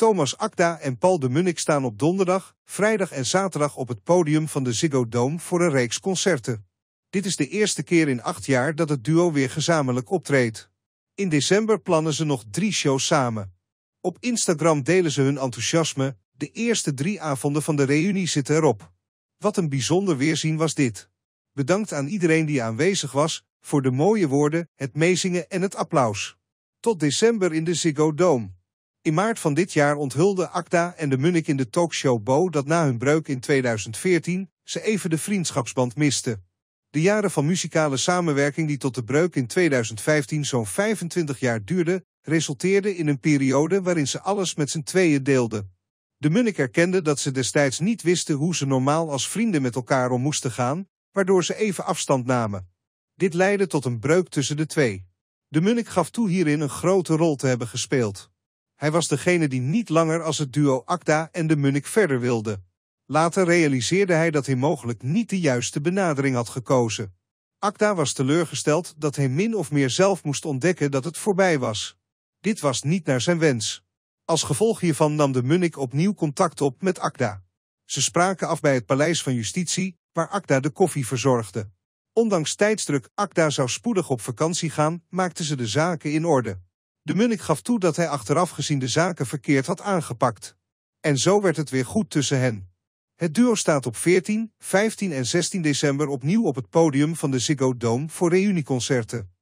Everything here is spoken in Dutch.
Thomas Acda en Paul de Munnik staan op donderdag, vrijdag en zaterdag op het podium van de Ziggo Dome voor een reeks concerten. Dit is de eerste keer in 8 jaar dat het duo weer gezamenlijk optreedt. In december plannen ze nog 3 shows samen. Op Instagram delen ze hun enthousiasme. De eerste 3 avonden van de reunie zitten erop. Wat een bijzonder weerzien was dit. Bedankt aan iedereen die aanwezig was, voor de mooie woorden, het meezingen en het applaus. Tot december in de Ziggo Dome. In maart van dit jaar onthulden Acda en De Munnik in de talkshow Bo dat na hun breuk in 2014 ze even de vriendschapsband misten. De jaren van muzikale samenwerking die tot de breuk in 2015 zo'n 25 jaar duurde, resulteerden in een periode waarin ze alles met z'n tweeën deelden. De Munnik erkende dat ze destijds niet wisten hoe ze normaal als vrienden met elkaar om moesten gaan, waardoor ze even afstand namen. Dit leidde tot een breuk tussen de twee. De Munnik gaf toe hierin een grote rol te hebben gespeeld. Hij was degene die niet langer als het duo Acda en De Munnik verder wilde. Later realiseerde hij dat hij mogelijk niet de juiste benadering had gekozen. Acda was teleurgesteld dat hij min of meer zelf moest ontdekken dat het voorbij was. Dit was niet naar zijn wens. Als gevolg hiervan nam De Munnik opnieuw contact op met Acda. Ze spraken af bij het Paleis van Justitie, waar Acda de koffie verzorgde. Ondanks tijdsdruk, Acda zou spoedig op vakantie gaan, maakten ze de zaken in orde. De Munnik gaf toe dat hij achteraf gezien de zaken verkeerd had aangepakt. En zo werd het weer goed tussen hen. Het duo staat op 14, 15 en 16 december opnieuw op het podium van de Ziggo Dome voor reunieconcerten.